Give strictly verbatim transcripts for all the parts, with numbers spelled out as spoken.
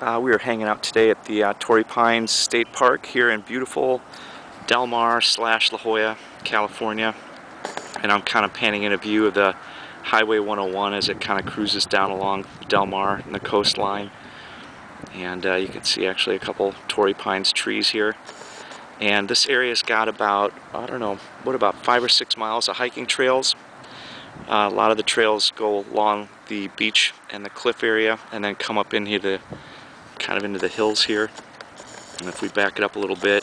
Uh, we are hanging out today at the uh, Torrey Pines State Park here in beautiful Del Mar slash La Jolla, California. And I'm kind of panning in a view of the Highway one oh one as it kind of cruises down along Del Mar and the coastline. And uh, you can see actually a couple Torrey Pines trees here. And this area's got about, I don't know, what about five or six miles of hiking trails. Uh, a lot of the trails go along the beach and the cliff area and then come up in here to kind of into the hills here. And if we back it up a little bit,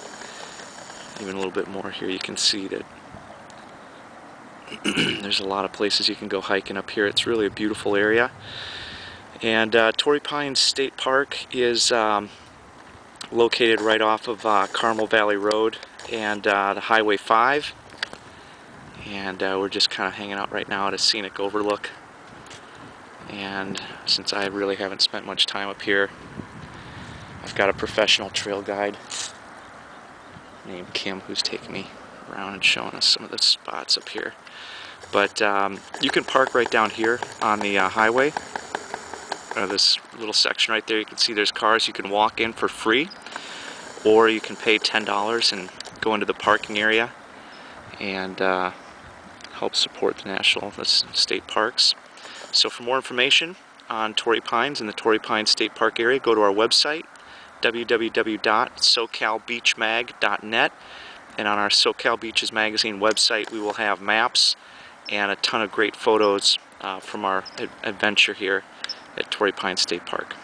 even a little bit more here, you can see that there's a lot of places you can go hiking up here. It's really a beautiful area. And uh, Torrey Pines State Park is um, located right off of uh, Carmel Valley Road and uh, the Highway five. And uh, we're just kind of hanging out right now at a scenic overlook. And since I really haven't spent much time up here, I've got a professional trail guide named Kim who's taking me around and showing us some of the spots up here. But um, you can park right down here on the uh, highway. Uh, this little section right there, you can see there's cars. You can walk in for free, or you can pay ten dollars and go into the parking area and uh, help support the national the state parks. So for more information on Torrey Pines and the Torrey Pines State Park area, go to our website, w w w dot socal beach mag dot net, and on our SoCal Beaches Magazine website we will have maps and a ton of great photos uh, from our ad adventure here at Torrey Pines State Park.